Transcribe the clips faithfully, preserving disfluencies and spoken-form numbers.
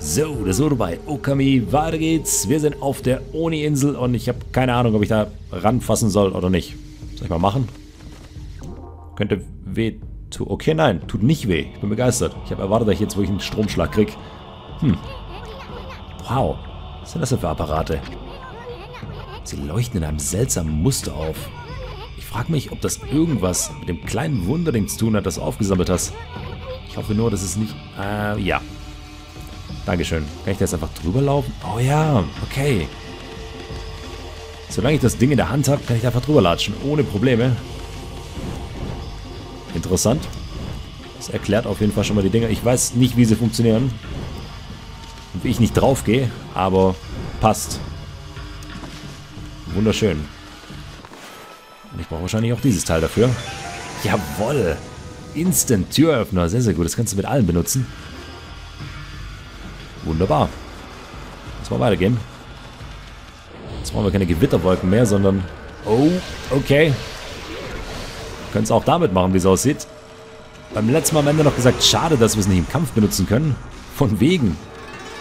So, das wurde bei Okami. Weiter geht's. Wir sind auf der Oni-Insel und ich habe keine Ahnung, ob ich da ranfassen soll oder nicht. Soll ich mal machen? Könnte weh tun. Okay, nein, tut nicht weh. Ich bin begeistert. Ich habe erwartet, dass ich jetzt wirklich einen Stromschlag krieg. Hm. Wow. Was sind das denn für Apparate? Sie leuchten in einem seltsamen Muster auf. Ich frage mich, ob das irgendwas mit dem kleinen Wunderding zu tun hat, das du aufgesammelt hast. Ich hoffe nur, dass es nicht... Äh, ja. Dankeschön. Kann ich da jetzt einfach drüber laufen? Oh ja, okay. Solange ich das Ding in der Hand habe, kann ich da einfach drüber latschen. Ohne Probleme. Interessant. Das erklärt auf jeden Fall schon mal die Dinger. Ich weiß nicht, wie sie funktionieren. Und wie ich nicht drauf gehe, aber passt. Wunderschön. Und ich brauche wahrscheinlich auch dieses Teil dafür. Jawoll. Instant-Türöffner. Sehr, sehr gut. Das kannst du mit allen benutzen. Wunderbar. Lass mal weitergehen. Jetzt brauchen wir keine Gewitterwolken mehr, sondern... Oh, okay. Wir können es auch damit machen, wie es aussieht. Beim letzten Mal am Ende noch gesagt, schade, dass wir es nicht im Kampf benutzen können. Von wegen.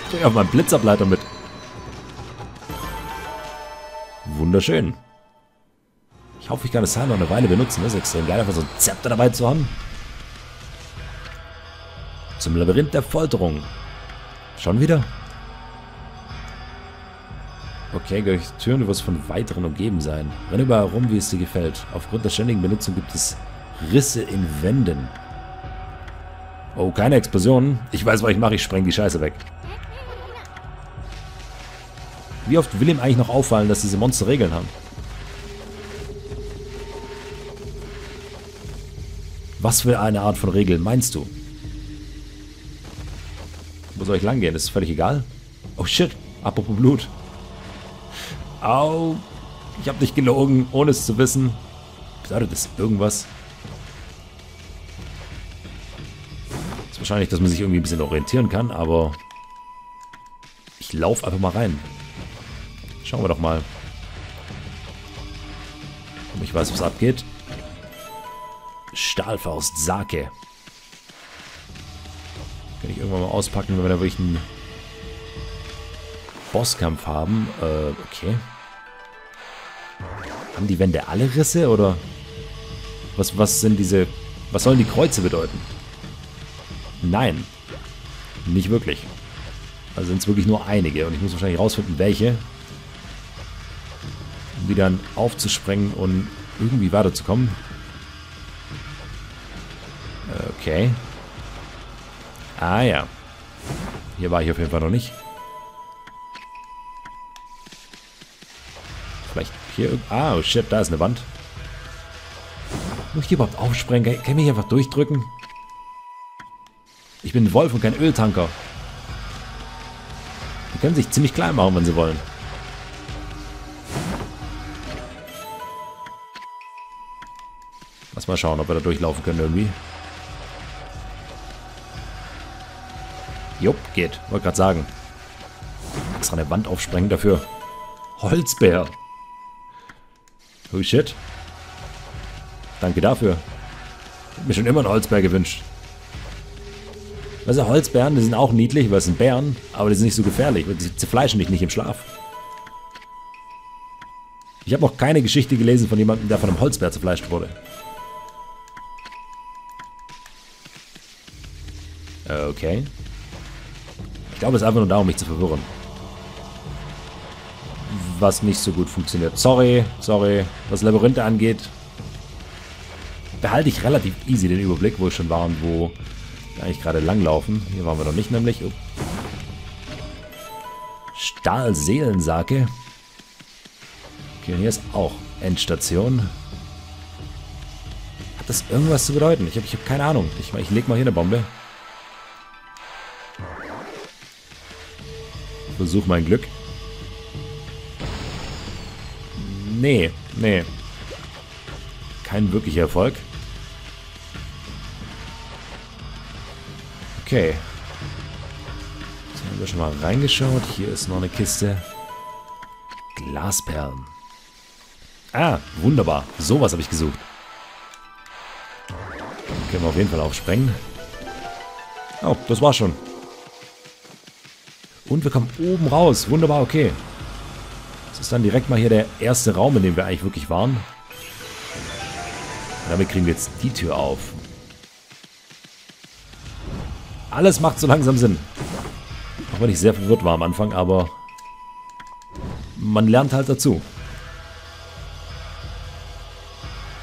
Ich bringe auch meinen Blitzableiter mit. Wunderschön. Ich hoffe, ich kann das Teil noch eine Weile benutzen. Das ist extrem geil, einfach so ein Zepter dabei zu haben. Zum Labyrinth der Folterung. Schon wieder? Okay, durch Türen wird es von weiteren umgeben sein. Renn überall rum, wie es dir gefällt. Aufgrund der ständigen Benutzung gibt es Risse in Wänden. Oh, keine Explosionen. Ich weiß, was ich mache. Ich spreng die Scheiße weg. Wie oft will ihm eigentlich noch auffallen, dass diese Monster Regeln haben? Was für eine Art von Regeln meinst du? Wo soll ich lang gehen? Ist völlig egal. Oh shit, apropos Blut. Au, ich habe dich gelogen, ohne es zu wissen. Bedeutet das irgendwas? Ist wahrscheinlich, dass man sich irgendwie ein bisschen orientieren kann, aber... Ich laufe einfach mal rein. Schauen wir doch mal. Und ich weiß, was abgeht. Stahlfaust Sake. Kann ich irgendwann mal auspacken, wenn wir da wirklich einen Bosskampf haben. Äh, okay. Haben die Wände alle Risse, oder? Was, was sind diese... Was sollen die Kreuze bedeuten? Nein. Nicht wirklich. Also sind es wirklich nur einige. Und ich muss wahrscheinlich rausfinden, welche. Um die dann aufzusprengen und irgendwie weiterzukommen. Okay. Ah ja. Hier war ich auf jeden Fall noch nicht. Vielleicht hier... Ah, oh shit, da ist eine Wand. Muss ich die überhaupt aufsprengen? Kann ich mich einfach durchdrücken? Ich bin ein Wolf und kein Öltanker. Die können sich ziemlich klein machen, wenn sie wollen. Lass mal schauen, ob wir da durchlaufen können irgendwie. Jupp, geht. Wollte gerade sagen. Extra eine Wand aufsprengen dafür. Holzbär. Oh shit. Danke dafür. Ich hab mir schon immer einen Holzbär gewünscht. Weißt du, Holzbären, die sind auch niedlich, weil es sind Bären, aber die sind nicht so gefährlich, weil die zerfleischen dich nicht im Schlaf. Ich habe noch keine Geschichte gelesen von jemandem, der von einem Holzbär zerfleischt wurde. Okay. Ich glaube, es ist einfach nur da, um mich zu verwirren. Was nicht so gut funktioniert. Sorry, sorry. Was Labyrinthe angeht, behalte ich relativ easy den Überblick, wo ich schon war und wo wir eigentlich gerade langlaufen. Hier waren wir noch nicht, nämlich. Oh. Stahlseelensake. Okay, und hier ist auch Endstation. Hat das irgendwas zu bedeuten? Ich habe ich hab keine Ahnung. Ich, ich leg mal hier eine Bombe. Versuch mein Glück. Nee, nee. Kein wirklicher Erfolg. Okay. Jetzt haben wir schon mal reingeschaut. Hier ist noch eine Kiste. Glasperlen. Ah, wunderbar. Sowas habe ich gesucht. Können wir auf jeden Fall aufsprengen. Oh, das war's schon. Und wir kommen oben raus. Wunderbar, okay. Das ist dann direkt mal hier der erste Raum, in dem wir eigentlich wirklich waren. Und damit kriegen wir jetzt die Tür auf. Alles macht so langsam Sinn. Auch wenn ich sehr verwirrt war am Anfang, aber man lernt halt dazu.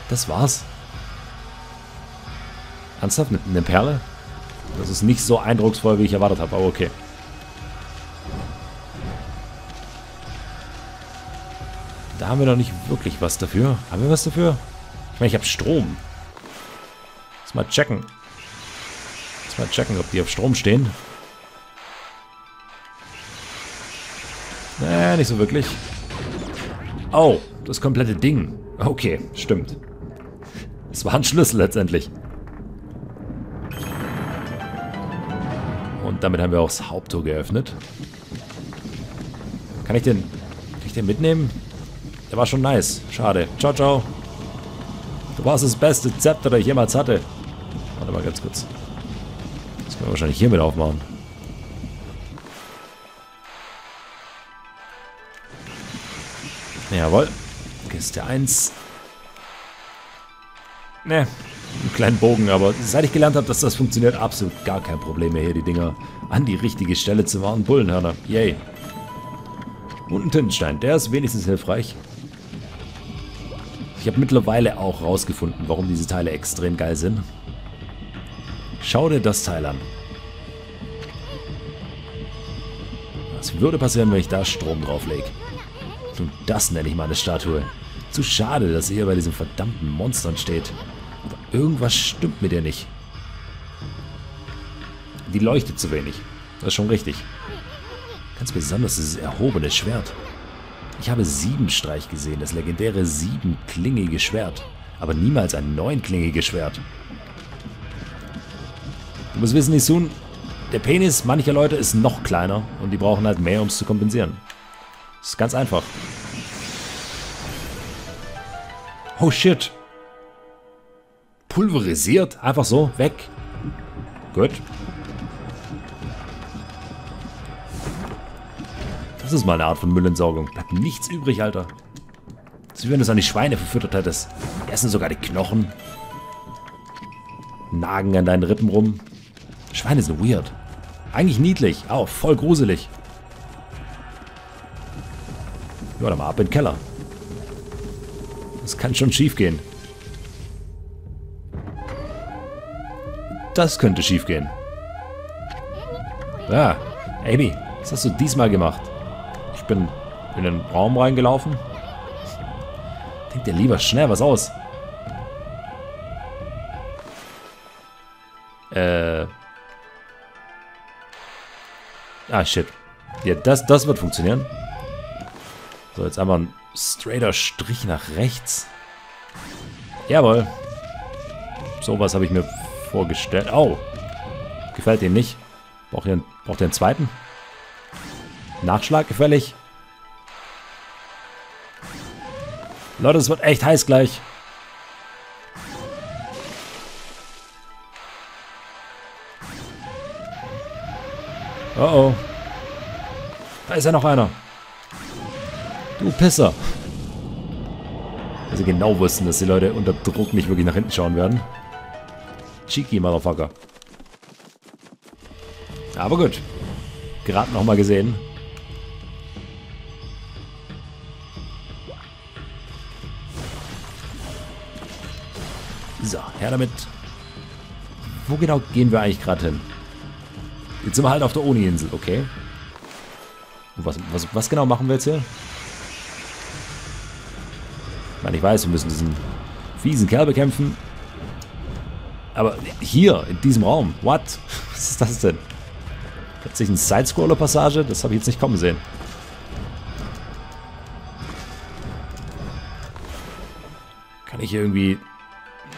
Das war's. Ernsthaft? Eine Perle? Das ist nicht so eindrucksvoll, wie ich erwartet habe, aber okay. Da haben wir noch nicht wirklich was dafür. Haben wir was dafür? Ich meine, ich habe Strom. Lass mal checken. Lass mal checken, ob die auf Strom stehen. Nee, nicht so wirklich. Oh, das komplette Ding. Okay, stimmt. Es war ein Schlüssel letztendlich. Und damit haben wir auch das Haupttor geöffnet. Kann ich den, kann ich den mitnehmen? Der war schon nice. Schade. Ciao, ciao. Du warst das beste Zepter, das ich jemals hatte. Warte mal ganz kurz. Das können wir wahrscheinlich hier mit aufmachen. Jawohl. Kiste eins. Ne, einen kleinen Bogen, aber seit ich gelernt habe, dass das funktioniert, absolut gar kein Problem mehr, hier die Dinger an die richtige Stelle zu machen. Bullenhörner, yay. Und ein Tintenstein, der ist wenigstens hilfreich. Ich habe mittlerweile auch rausgefunden, warum diese Teile extrem geil sind. Schau dir das Teil an. Was würde passieren, wenn ich da Strom drauf lege? Und das nenne ich mal eine Statue. Zu schade, dass ihr bei diesem verdammten Monstern steht. Aber irgendwas stimmt mit ihr nicht. Die leuchtet zu wenig. Das ist schon richtig. Ganz besonders dieses erhobene Schwert. Ich habe Siebenstreich gesehen, das legendäre siebenklingige Schwert. Aber niemals ein neunklingiges Schwert. Du musst wissen, Issun, der Penis mancher Leute ist noch kleiner und die brauchen halt mehr, um es zu kompensieren. Das ist ganz einfach. Oh shit. Pulverisiert? Einfach so? Weg? Gut. Das ist mal eine Art von Müllentsorgung. Bleibt nichts übrig, Alter. Das ist wie wenn du es an die Schweine verfüttert hättest. Die essen sogar die Knochen. Nagen an deinen Rippen rum. Schweine sind weird. Eigentlich niedlich, auch voll gruselig. Ja, dann mal ab in den Keller. Das kann schon schief gehen. Das könnte schief gehen. Ja, Amy, was hast du diesmal gemacht? Ich bin in den Raum reingelaufen. Denk dir lieber schnell was aus. Äh. Ah, shit. Ja, das, das wird funktionieren. So, jetzt einmal ein straighter Strich nach rechts. Jawohl. Sowas habe ich mir vorgestellt. Oh. Gefällt ihm nicht. Braucht ihr einen, braucht ihr einen zweiten? Nachschlag gefällig. Leute, es wird echt heiß gleich. Oh oh. Da ist ja noch einer. Du Pisser. Weil sie genau wussten, dass die Leute unter Druck nicht wirklich nach hinten schauen werden. Cheeky, Motherfucker. Aber gut. Gerade nochmal gesehen. So, her damit. Wo genau gehen wir eigentlich gerade hin? Jetzt sind wir halt auf der Oni-Insel, okay. Und was, was, was genau machen wir jetzt hier? Ich weiß, wir müssen diesen fiesen Kerl bekämpfen. Aber hier, in diesem Raum. What? Was ist das denn? Plötzlich eine Sidescroller-Passage? Das habe ich jetzt nicht kommen sehen. Kann ich hier irgendwie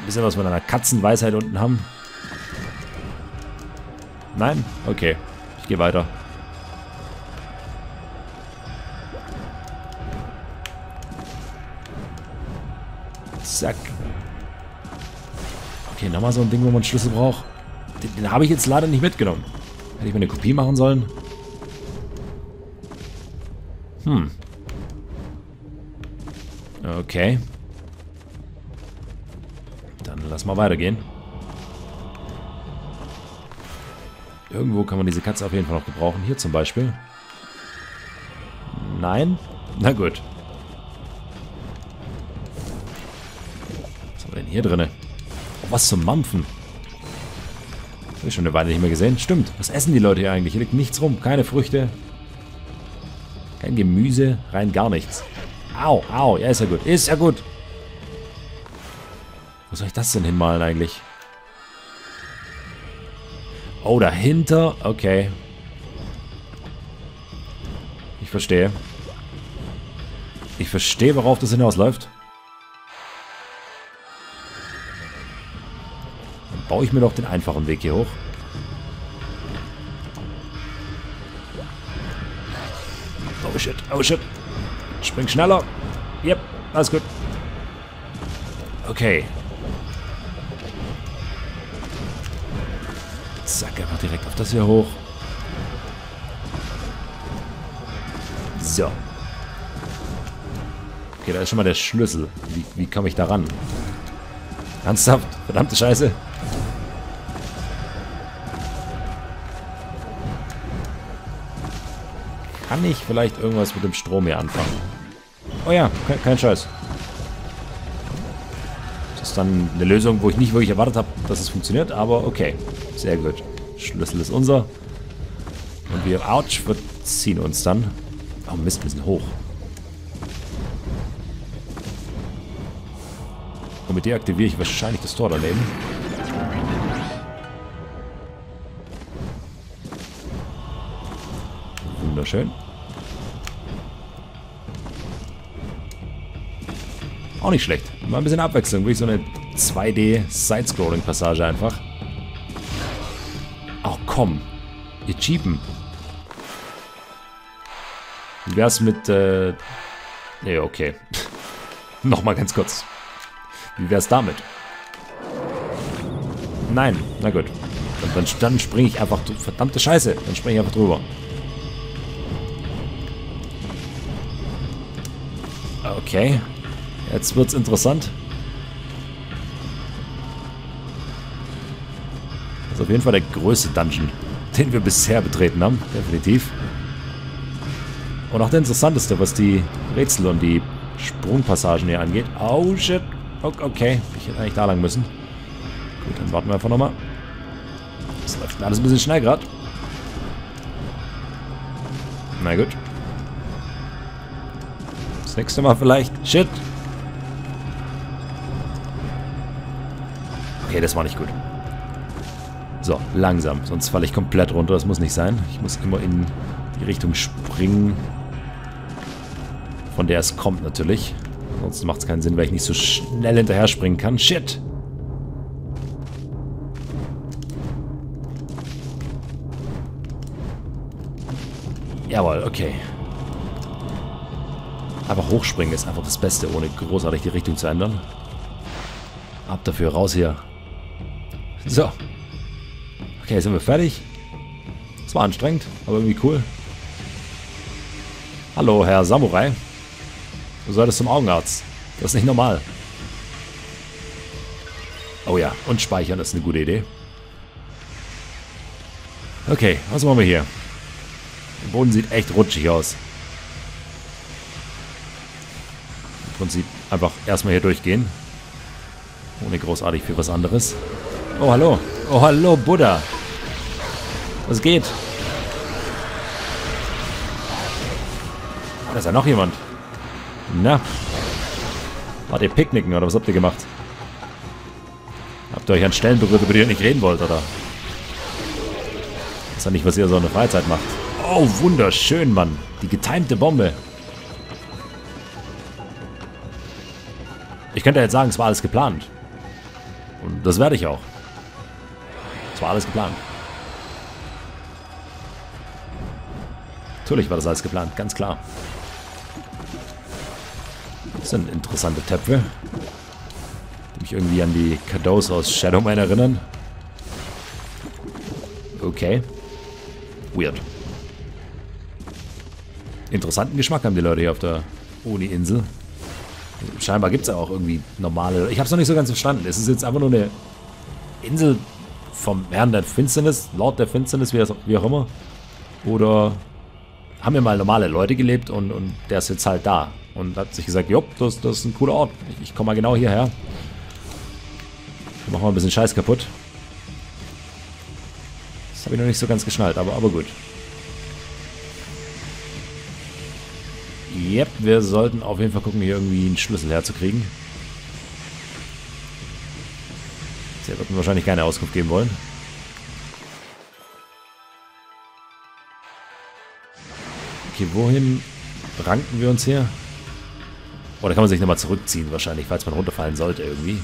ein bisschen was mit einer Katzenweisheit unten haben? Nein? Okay. Ich gehe weiter. Zack. Okay, nochmal so ein Ding, wo man Schlüssel braucht. Den, den habe ich jetzt leider nicht mitgenommen. Hätte ich mir eine Kopie machen sollen? Hm. Okay. Dann lass mal weitergehen. Irgendwo kann man diese Katze auf jeden Fall noch gebrauchen. Hier zum Beispiel. Nein? Na gut. Was haben wir denn hier drin? Oh, was zum Mampfen. Das habe ich schon eine Weile nicht mehr gesehen. Stimmt. Was essen die Leute hier eigentlich? Hier liegt nichts rum. Keine Früchte. Kein Gemüse. Rein gar nichts. Au, au. Ja, ist ja gut. Ist ja gut. Wo soll ich das denn hinmalen eigentlich? Oh, dahinter. Okay. Ich verstehe. Ich verstehe, worauf das hinausläuft. Dann baue ich mir doch den einfachen Weg hier hoch. Oh shit, oh shit. Spring schneller. Yep, alles gut. Okay. Zack, einfach direkt auf das hier hoch. So. Okay, da ist schon mal der Schlüssel. Wie, wie komme ich da ran? Ernsthaft? Verdammte Scheiße. Kann ich vielleicht irgendwas mit dem Strom hier anfangen? Oh ja, kein, kein Scheiß. Das ist dann eine Lösung, wo ich nicht wirklich erwartet habe, dass es funktioniert, aber okay. Sehr gut. Schlüssel ist unser. Und wir, ouch, wir ziehen uns dann. Oh Mist, wir sind hoch. Und mit der aktiviere ich wahrscheinlich das Tor daneben. Wunderschön. Auch nicht schlecht. Mal ein bisschen Abwechslung. Wirklich so eine zwei D-Sidescrolling-Passage einfach. Ach komm. Ihr cheapen. Wie wär's mit, äh... Ne, okay. Nochmal ganz kurz. Wie wär's damit? Nein, na gut. Und dann, dann springe ich einfach... Verdammte Scheiße. Dann springe ich einfach drüber. Okay. Jetzt wird's interessant. Das ist auf jeden Fall der größte Dungeon, den wir bisher betreten haben. Definitiv. Und auch der interessanteste, was die Rätsel und die Sprungpassagen hier angeht. Oh, shit. Okay, ich hätte eigentlich da lang müssen. Gut, dann warten wir einfach nochmal. Das läuft alles ein bisschen schnell gerade. Na gut. Das nächste Mal vielleicht. Shit. Okay, das war nicht gut. So, langsam. Sonst falle ich komplett runter. Das muss nicht sein. Ich muss immer in die Richtung springen, von der es kommt natürlich. Ansonsten macht es keinen Sinn, weil ich nicht so schnell hinterher springen kann. Shit! Jawohl, okay. Einfach hochspringen ist einfach das Beste, ohne großartig die Richtung zu ändern. Ab dafür, raus hier. So. Okay, sind wir fertig. Das war anstrengend, aber irgendwie cool. Hallo, Herr Samurai. Du solltest zum Augenarzt. Das ist nicht normal. Oh ja, und speichern ist eine gute Idee. Okay, was machen wir hier? Der Boden sieht echt rutschig aus. Im Prinzip einfach erstmal hier durchgehen. Ohne großartig für was anderes. Oh, hallo. Oh, hallo, Buddha. Was geht? Da ist ja noch jemand. Na? Wart ihr picknicken oder was habt ihr gemacht? Habt ihr euch an Stellen berührt, über die ihr nicht reden wollt, oder? Das ist ja nicht, was ihr so in der Freizeit macht. Oh, wunderschön, Mann. Die getimte Bombe. Ich könnte jetzt sagen, es war alles geplant. Und das werde ich auch. Es war alles geplant. Natürlich war das alles geplant, ganz klar. Das sind interessante Töpfe, die mich irgendwie an die Cadeaus aus Shadow Man erinnern. Okay. Weird. Interessanten Geschmack haben die Leute hier auf der Uni-Insel. Scheinbar gibt es ja auch irgendwie normale... Ich habe es noch nicht so ganz verstanden. Es ist jetzt einfach nur eine Insel vom Herrn der Finsternis, Lord der Finsternis, wie, das, wie auch immer. Oder haben hier mal normale Leute gelebt und, und der ist jetzt halt da. Und hat sich gesagt, jopp, das, das ist ein cooler Ort. Ich, ich komme mal genau hierher. Machen wir ein bisschen Scheiß kaputt. Das habe ich noch nicht so ganz geschnallt, aber, aber gut. Yep, wir sollten auf jeden Fall gucken, hier irgendwie einen Schlüssel herzukriegen. Der wird mir wahrscheinlich keine Auskunft geben wollen. Okay, wohin ranken wir uns hier? Oder kann man sich nochmal zurückziehen wahrscheinlich, falls man runterfallen sollte irgendwie.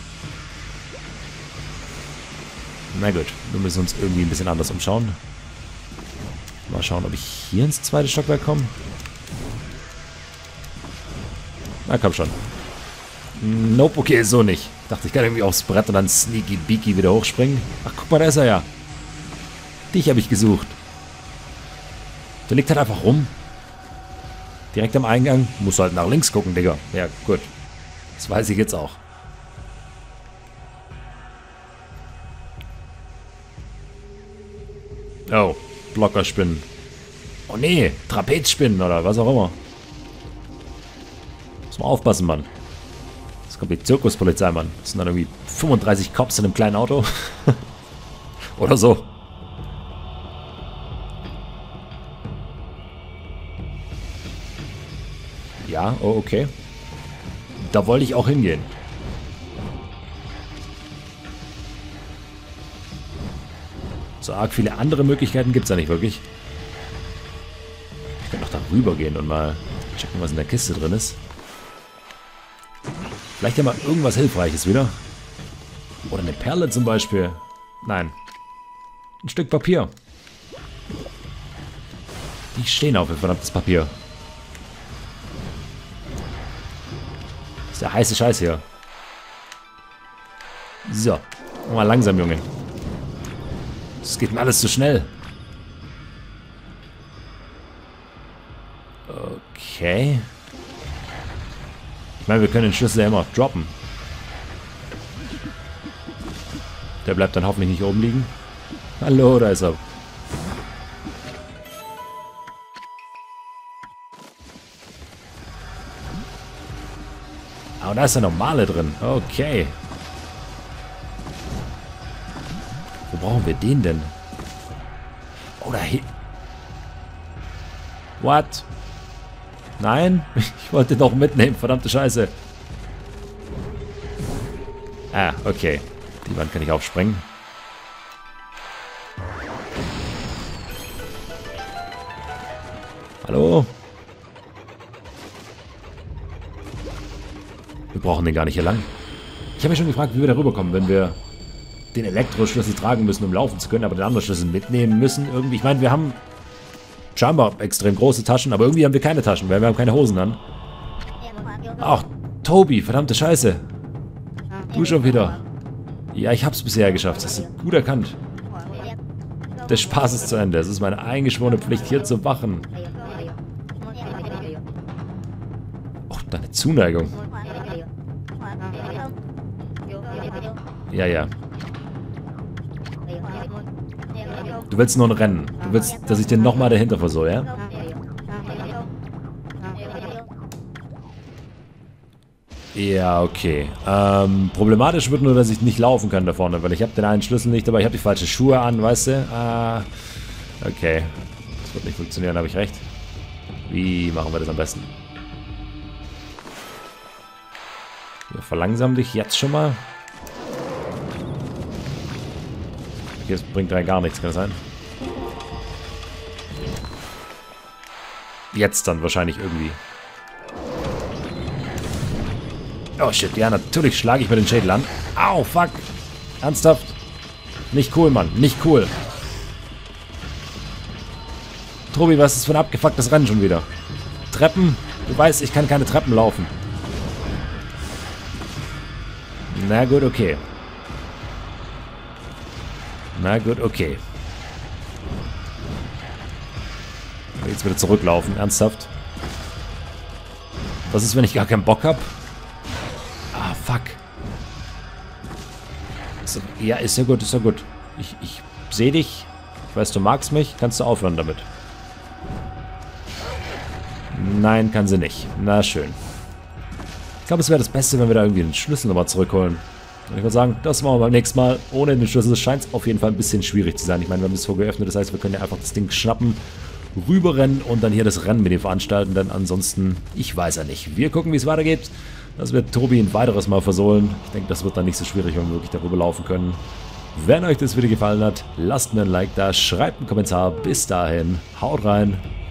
Na gut, wir müssen uns irgendwie ein bisschen anders umschauen. Mal schauen, ob ich hier ins zweite Stockwerk komme. Na komm schon. Nope, okay, so nicht. Dachte, ich kann irgendwie aufs Brett und dann sneaky beaky wieder hochspringen. Ach, guck mal, da ist er ja. Dich habe ich gesucht. Der liegt halt einfach rum. Direkt am Eingang. Muss halt nach links gucken, Digga. Ja, gut. Das weiß ich jetzt auch. Oh, Blockerspinnen. Oh nee, Trapezspinnen oder was auch immer. Muss man aufpassen, Mann. Jetzt kommt die Zirkuspolizei, Mann. Das sind dann irgendwie fünfunddreißig Cops in einem kleinen Auto. Oder so. Ja, oh, okay. Da wollte ich auch hingehen. So arg viele andere Möglichkeiten gibt es da nicht wirklich. Ich könnte noch da rüber gehen und mal checken, was in der Kiste drin ist. Vielleicht ja mal irgendwas Hilfreiches wieder. Oder eine Perle zum Beispiel. Nein. Ein Stück Papier. Die stehen auf, ihr verdammtes Papier. Das ist der heiße Scheiß hier. So. Mal langsam, Junge. Das geht mir alles zu schnell. Okay. Ich meine, wir können den Schlüssel ja immer noch droppen. Der bleibt dann hoffentlich nicht oben liegen. Hallo, da ist er. Aber da ist der normale drin. Okay. Wo brauchen wir den denn? Oh, da hin. What? Nein, ich wollte doch mitnehmen, verdammte Scheiße. Ah, okay. Die Wand kann ich aufsprengen. Hallo? Wir brauchen den gar nicht hier lang. Ich habe mich schon gefragt, wie wir da rüberkommen, wenn wir den Elektroschlüssel tragen müssen, um laufen zu können, aber den anderen Schlüssel mitnehmen müssen. Irgendwie, ich meine, wir haben scheinbar extrem große Taschen, aber irgendwie haben wir keine Taschen, weil wir haben keine Hosen an. Ach, Tobi, verdammte Scheiße. Du schon wieder. Ja, ich hab's bisher geschafft. Das ist gut erkannt. Der Spaß ist zu Ende. Es ist meine eingeschworene Pflicht, hier zu wachen. Och, deine Zuneigung. Ja, ja. Du willst nur ein Rennen. Du willst, dass ich dir nochmal dahinter versuche, ja? Ja, okay. Ähm, problematisch wird nur, dass ich nicht laufen kann da vorne, weil ich habe den einen Schlüssel nicht, aber ich habe die falschen Schuhe an, weißt du? Ah, okay. Das wird nicht funktionieren, habe ich recht. Wie machen wir das am besten? Wir verlangsamen dich jetzt schon mal. Okay, das bringt rein gar nichts, kann das sein? Jetzt dann wahrscheinlich irgendwie. Oh shit, ja, natürlich schlage ich mir den Schädel an. Au, fuck. Ernsthaft? Nicht cool, Mann. Nicht cool. Tobi, was ist für ein abgefucktes Rennen schon wieder? Treppen? Du weißt, ich kann keine Treppen laufen. Na gut, okay. Na gut, okay. Jetzt wieder zurücklaufen, ernsthaft. Was ist, wenn ich gar keinen Bock habe? Ah, fuck. Ja, ist ja gut, ist ja gut. Ich, ich sehe dich. Ich weiß, du magst mich. Kannst du aufhören damit? Nein, kann sie nicht. Na schön. Ich glaube, es wäre das Beste, wenn wir da irgendwie den Schlüssel nochmal zurückholen. Und ich würde sagen, das machen wir beim nächsten Mal. Ohne den Schlüssel scheint es auf jeden Fall ein bisschen schwierig zu sein. Ich meine, wir haben das Tor geöffnet. Das heißt, wir können ja einfach das Ding schnappen, rüberrennen und dann hier das Rennen mit ihm veranstalten. Denn ansonsten, ich weiß ja nicht. Wir gucken, wie es weitergeht. Das wird Tobi ein weiteres Mal versohlen. Ich denke, das wird dann nicht so schwierig, wenn wir wirklich darüber laufen können. Wenn euch das Video gefallen hat, lasst mir ein Like da, schreibt einen Kommentar. Bis dahin, haut rein.